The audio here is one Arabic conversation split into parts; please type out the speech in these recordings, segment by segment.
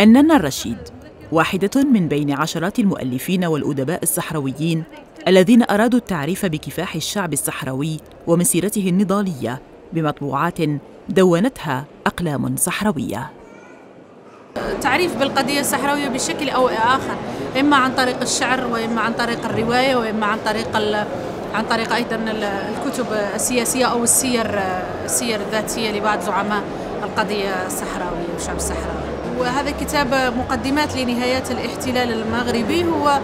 الننى الرشيد واحدة من بين عشرات المؤلفين والأدباء الصحراويين الذين أرادوا التعريف بكفاح الشعب الصحراوي ومسيرته النضالية بمطبوعات دونتها أقلام صحراوية. تعريف بالقضية الصحراوية بشكل أو آخر، إما عن طريق الشعر وإما عن طريق الرواية وإما عن طريق أيضا الكتب السياسية أو السير الذاتية لبعض زعماء القضية الصحراوية والشعب الصحراوي. وهذا كتاب مقدمات لنهاية الاحتلال المغربي، هو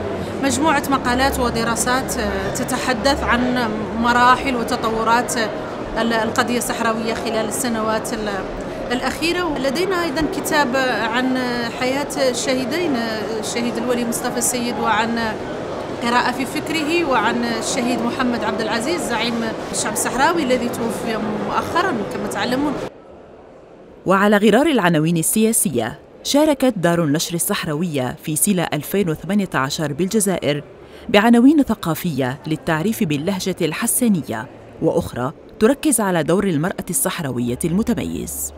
مجموعة مقالات ودراسات تتحدث عن مراحل وتطورات القضية الصحراوية خلال السنوات الأخيرة. لدينا أيضا كتاب عن حياة الشهيدين، الشهيد الولي مصطفى السيد، وعن قراءة في فكره، وعن الشهيد محمد عبد العزيز زعيم الشعب الصحراوي الذي توفي مؤخرا كما تعلمون. وعلى غرار العناوين السياسية، شاركت دار النشر الصحراوية في سيلا 2018 بالجزائر بعناوين ثقافية للتعريف باللهجة الحسانية وأخرى تركز على دور المرأة الصحراوية المتميز.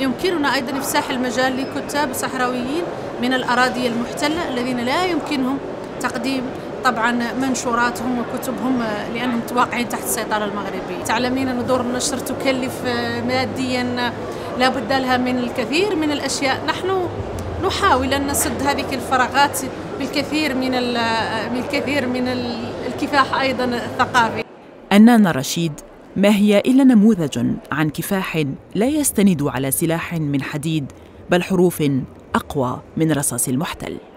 يمكننا أيضاً إفساح المجال لكتاب صحراويين من الأراضي المحتلة الذين لا يمكنهم تقديم طبعاً منشوراتهم وكتبهم لأنهم واقعين تحت السيطرة المغربية. تعلمين أن دور النشر تكلف مادياً، لا بد لها من الكثير من الأشياء. نحن نحاول أن نسد هذه الفراغات بالكثير من الكفاح أيضاً الثقافي. الننى الرشيد ما هي إلا نموذج عن كفاح لا يستند على سلاح من حديد بل حروف أقوى من رصاص المحتل.